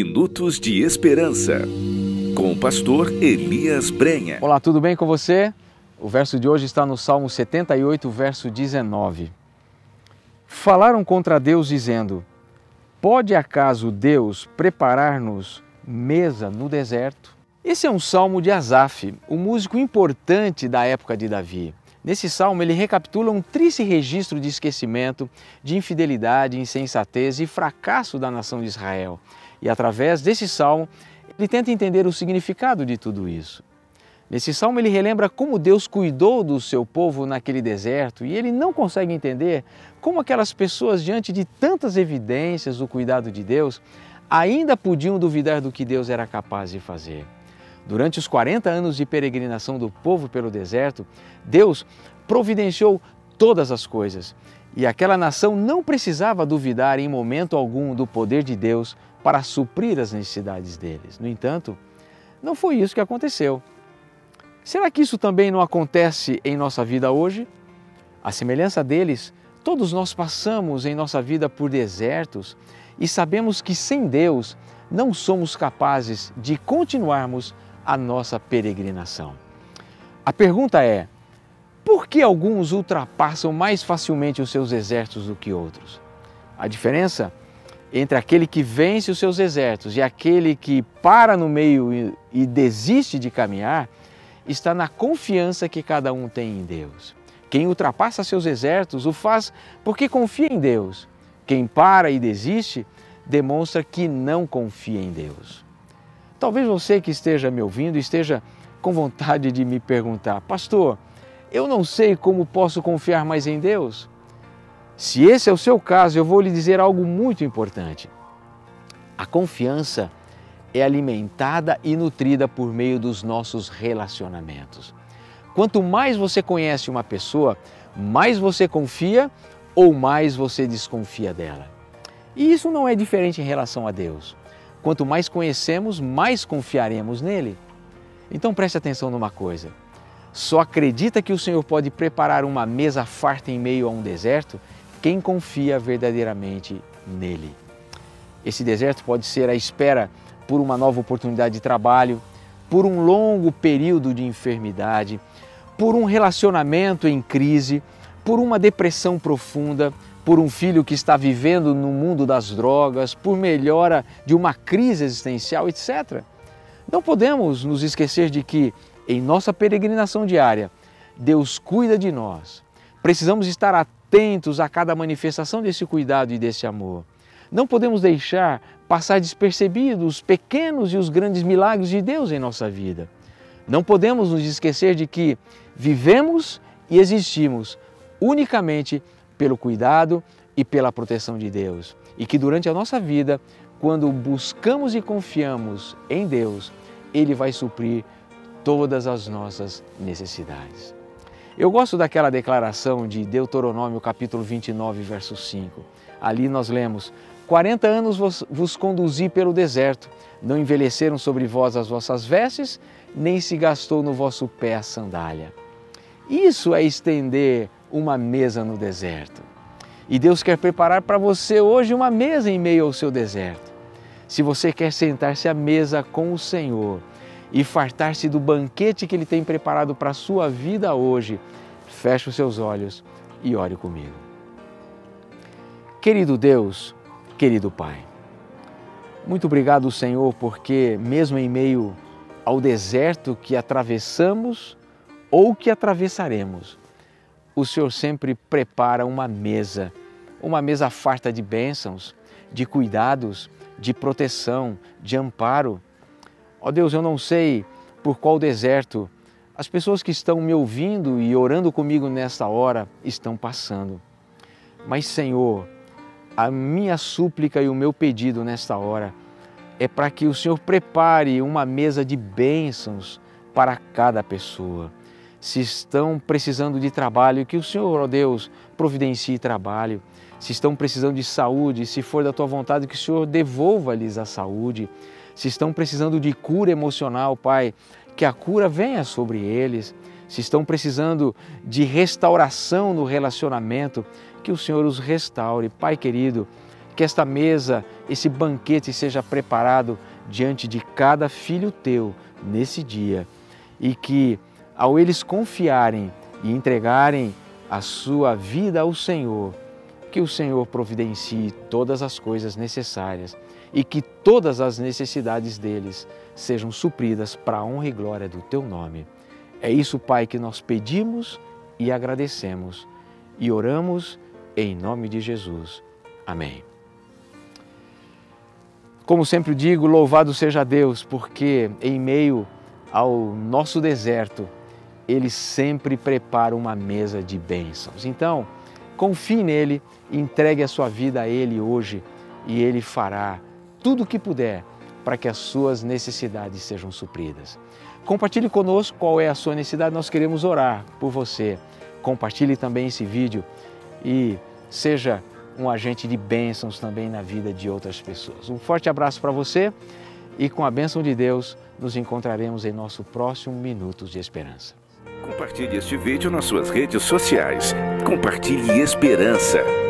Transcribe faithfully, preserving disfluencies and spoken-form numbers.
Minutos de Esperança, com o pastor Elias Brenha. Olá, tudo bem com você? O verso de hoje está no Salmo setenta e oito, verso dezenove. Falaram contra Deus dizendo: pode acaso Deus preparar-nos mesa no deserto? Esse é um salmo de Asaf, um músico importante da época de Davi. Nesse salmo ele recapitula um triste registro de esquecimento, de infidelidade, insensatez e fracasso da nação de Israel. E através desse salmo ele tenta entender o significado de tudo isso. Nesse salmo ele relembra como Deus cuidou do seu povo naquele deserto e ele não consegue entender como aquelas pessoas, diante de tantas evidências do cuidado de Deus, ainda podiam duvidar do que Deus era capaz de fazer. Durante os quarenta anos de peregrinação do povo pelo deserto, Deus providenciou todas as coisas e aquela nação não precisava duvidar em momento algum do poder de Deus para suprir as necessidades deles. No entanto, não foi isso que aconteceu. Será que isso também não acontece em nossa vida hoje? À semelhança deles, todos nós passamos em nossa vida por desertos e sabemos que sem Deus não somos capazes de continuarmos a nossa peregrinação. A pergunta é: por que alguns ultrapassam mais facilmente os seus desertos do que outros? A diferença entre aquele que vence os seus desertos e aquele que para no meio e desiste de caminhar está na confiança que cada um tem em Deus. Quem ultrapassa seus desertos o faz porque confia em Deus. Quem para e desiste demonstra que não confia em Deus. Talvez você que esteja me ouvindo esteja com vontade de me perguntar: pastor, eu não sei como posso confiar mais em Deus. Se esse é o seu caso, eu vou lhe dizer algo muito importante. A confiança é alimentada e nutrida por meio dos nossos relacionamentos. Quanto mais você conhece uma pessoa, mais você confia ou mais você desconfia dela. E isso não é diferente em relação a Deus. Quanto mais conhecemos, mais confiaremos nele. Então preste atenção numa coisa: só acredita que o Senhor pode preparar uma mesa farta em meio a um deserto quem confia verdadeiramente nele. Esse deserto pode ser a espera por uma nova oportunidade de trabalho, por um longo período de enfermidade, por um relacionamento em crise, por uma depressão profunda, por um filho que está vivendo no mundo das drogas, por melhora de uma crise existencial, etcétera. Não podemos nos esquecer de que, em nossa peregrinação diária, Deus cuida de nós. Precisamos estar atentos a cada manifestação desse cuidado e desse amor. Não podemos deixar passar despercebidos os pequenos e os grandes milagres de Deus em nossa vida. Não podemos nos esquecer de que vivemos e existimos unicamente pelo cuidado e pela proteção de Deus. E que durante a nossa vida, quando buscamos e confiamos em Deus, Ele vai suprir todas as nossas necessidades. Eu gosto daquela declaração de Deuteronômio, capítulo vinte e nove, verso cinco. Ali nós lemos: quarenta anos vos, vos conduzi pelo deserto, não envelheceram sobre vós as vossas vestes, nem se gastou no vosso pé a sandália. Isso é estender uma mesa no deserto. E Deus quer preparar para você hoje uma mesa em meio ao seu deserto. Se você quer sentar-se à mesa com o Senhor e fartar-se do banquete que Ele tem preparado para a sua vida hoje, feche os seus olhos e ore comigo. Querido Deus, querido Pai, muito obrigado, Senhor, porque mesmo em meio ao deserto que atravessamos ou que atravessaremos, o Senhor sempre prepara uma mesa, uma mesa farta de bênçãos, de cuidados, de proteção, de amparo. Ó Deus, eu não sei por qual deserto as pessoas que estão me ouvindo e orando comigo nesta hora estão passando, mas, Senhor, a minha súplica e o meu pedido nesta hora é para que o Senhor prepare uma mesa de bênçãos para cada pessoa. Se estão precisando de trabalho, que o Senhor, ó Deus, providencie trabalho. Se estão precisando de saúde, se for da Tua vontade, que o Senhor devolva-lhes a saúde. Se estão precisando de cura emocional, Pai, que a cura venha sobre eles. Se estão precisando de restauração no relacionamento, que o Senhor os restaure. Pai querido, que esta mesa, esse banquete seja preparado diante de cada filho teu nesse dia e que ao eles confiarem e entregarem a sua vida ao Senhor, que o Senhor providencie todas as coisas necessárias e que todas as necessidades deles sejam supridas para a honra e glória do teu nome. É isso, Pai, que nós pedimos e agradecemos e oramos em nome de Jesus. Amém. Como sempre digo, louvado seja Deus, porque em meio ao nosso deserto, Ele sempre prepara uma mesa de bênçãos. Então, confie nele, entregue a sua vida a Ele hoje e Ele fará tudo o que puder para que as suas necessidades sejam supridas. Compartilhe conosco qual é a sua necessidade, nós queremos orar por você. Compartilhe também esse vídeo e seja um agente de bênçãos também na vida de outras pessoas. Um forte abraço para você e com a bênção de Deus nos encontraremos em nosso próximo Minutos de Esperança. Compartilhe este vídeo nas suas redes sociais. Compartilhe esperança.